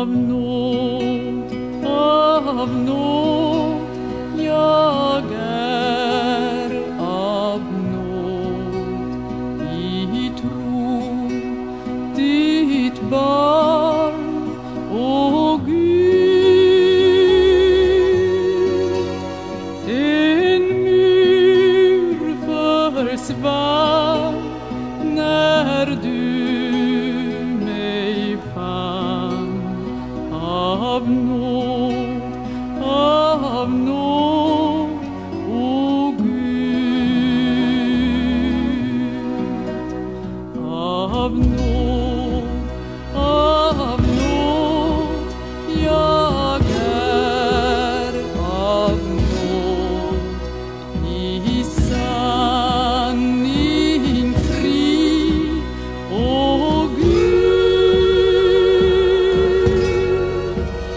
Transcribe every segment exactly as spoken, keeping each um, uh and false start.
av nåd, av nåd, jag är av nåd. I tro, ditt barn, å Gud. En mur försvann när du av nåd, av nåd, å Gud. Av nåd, av nåd, jag är av nåd. I sanning fri, å Gud.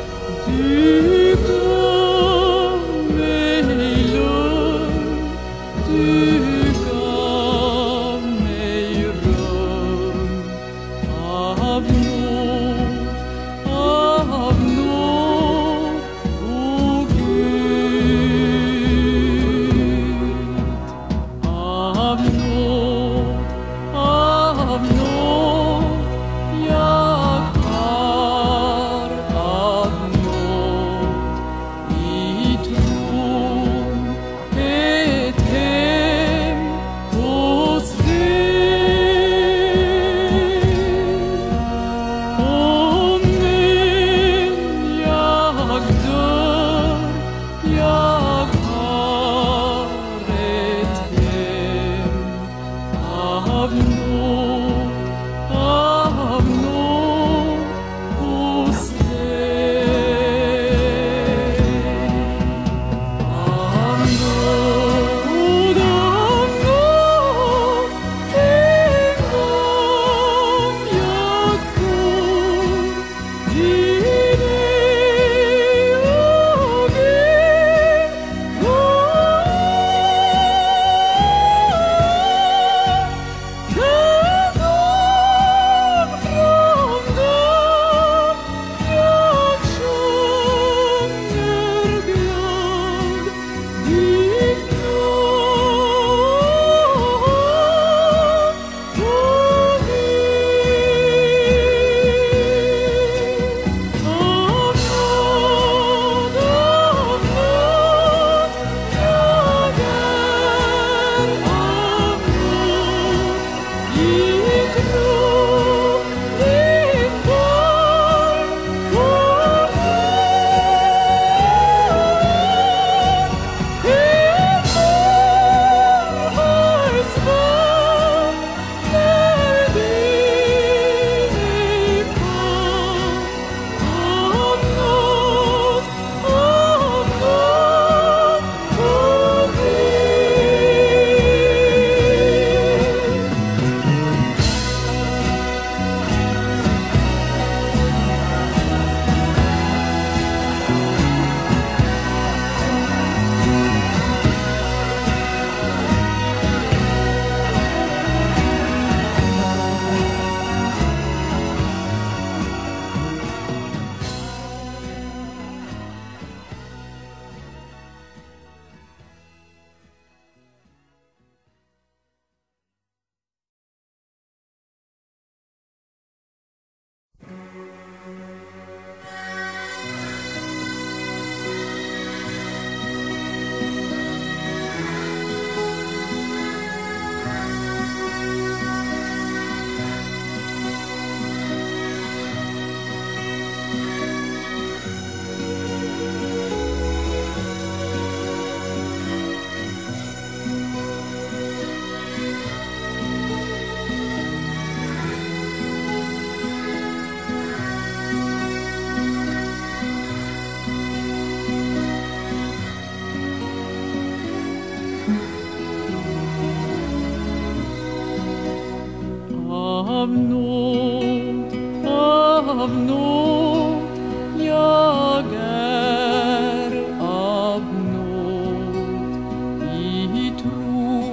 Av nåd, av nåd, jag är av nåd. I tro,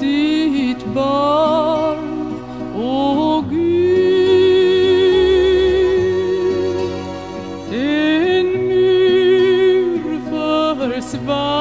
ditt barn, å Gud. svar.